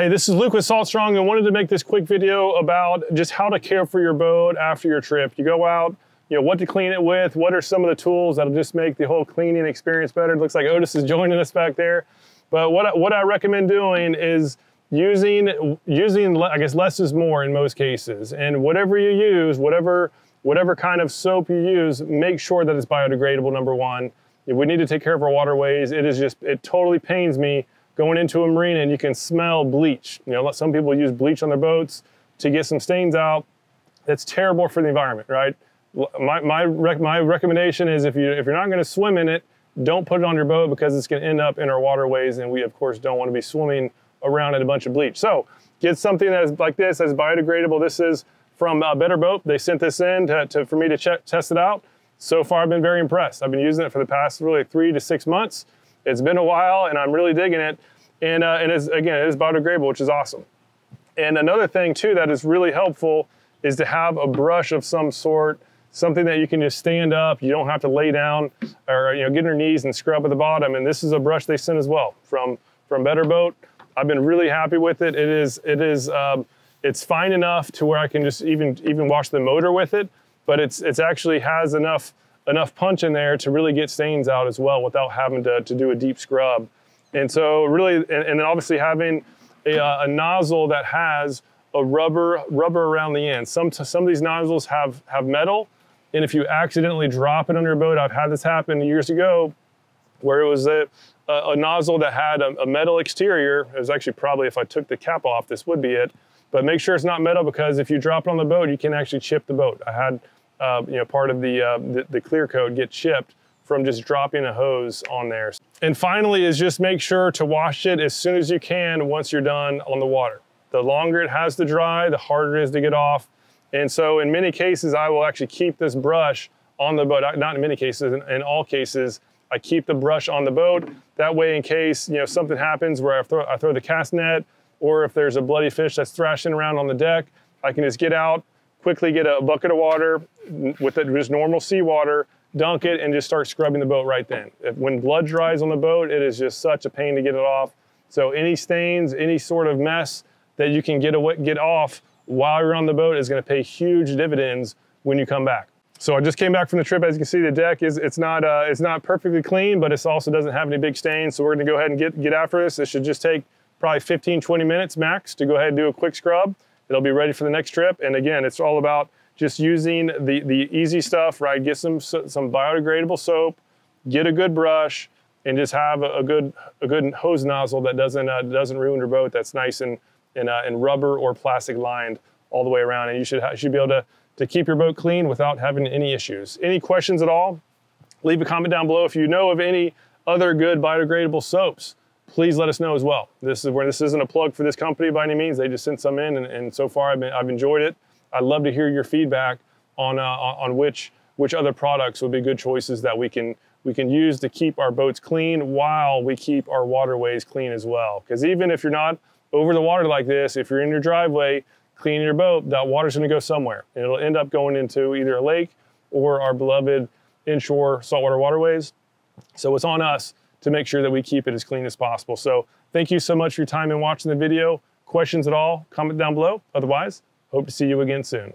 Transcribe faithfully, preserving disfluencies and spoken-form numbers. Hey, this is Luke with Salt Strong. I wanted to make this quick video about just how to care for your boat after your trip. You go out, you know, what to clean it with, what are some of the tools that'll just make the whole cleaning experience better. It looks like Otis is joining us back there. But what I, what I recommend doing is using, using, I guess less is more in most cases. And whatever you use, whatever, whatever kind of soap you use, make sure that it's biodegradable, number one. If we need to take care of our waterways, it is just, it totally pains me going into a marina and you can smell bleach. You know, some people use bleach on their boats to get some stains out. That's terrible for the environment, right? My, my, rec my recommendation is if, you, if you're not gonna swim in it, don't put it on your boat because it's gonna end up in our waterways and we of course don't wanna be swimming around in a bunch of bleach. So get something that is like this, that's biodegradable. This is from uh, Better Boat. They sent this in to, to, for me to check, test it out. So far I've been very impressed. I've been using it for the past really three to six months. It's been a while and I'm really digging it. And, uh, and it's, again, it is biodegradable, which is awesome. And another thing too that is really helpful is to have a brush of some sort, something that you can just stand up, you don't have to lay down or you know, get on your knees and scrub at the bottom. And this is a brush they sent as well from, from Better Boat. I've been really happy with it. It is, it is, um, it's fine enough to where I can just even, even wash the motor with it, but it's, it's actually has enough enough punch in there to really get stains out as well without having to, to do a deep scrub. And so really, and, and then obviously having a, uh, a nozzle that has a rubber rubber around the end. Some, some of these nozzles have, have metal, and if you accidentally drop it on your boat, I've had this happen years ago where it was a, a, a nozzle that had a, a metal exterior. It was actually probably, if I took the cap off, this would be it. But make sure it's not metal because if you drop it on the boat, you can actually chip the boat. I had Uh, you know, part of the, uh, the, the clear coat get chipped from just dropping a hose on there. And finally is just make sure to wash it as soon as you can once you're done on the water. The longer it has to dry, the harder it is to get off. And so in many cases, I will actually keep this brush on the boat. Not in many cases, in, in all cases, I keep the brush on the boat. That way in case, you know, something happens where I throw, I throw the cast net or if there's a bloody fish that's thrashing around on the deck, I can just get out, quickly get a bucket of water with it, just normal seawater, dunk it, and just start scrubbing the boat right then. If, when blood dries on the boat, it is just such a pain to get it off. So any stains, any sort of mess that you can get, away, get off while you're on the boat is gonna pay huge dividends when you come back. So I just came back from the trip. As you can see, the deck is it's not, uh, it's not perfectly clean, but it also doesn't have any big stains. So we're gonna go ahead and get, get after this. This should just take probably fifteen, twenty minutes max to go ahead and do a quick scrub. It'll be ready for the next trip. And again, it's all about just using the, the easy stuff, right? Get some, some biodegradable soap, get a good brush, and just have a, a good a good hose nozzle that doesn't uh, doesn't ruin your boat, that's nice and, and, uh, and rubber or plastic lined all the way around. And you should, should be able to, to keep your boat clean without having any issues. Any questions at all? Leave a comment down below. If you know of any other good biodegradable soaps, please let us know as well. This is where this isn't a plug for this company by any means. They just sent some in, and, and so far I've, been, I've enjoyed it. I'd love to hear your feedback on uh, on which which other products would be good choices that we can we can use to keep our boats clean while we keep our waterways clean as well. Because even if you're not over the water like this, if you're in your driveway cleaning your boat, that water's going to go somewhere, and it'll end up going into either a lake or our beloved inshore saltwater waterways. So it's on us to make sure that we keep it as clean as possible. So thank you so much for your time and watching the video. Questions at all, comment down below. Otherwise, hope to see you again soon.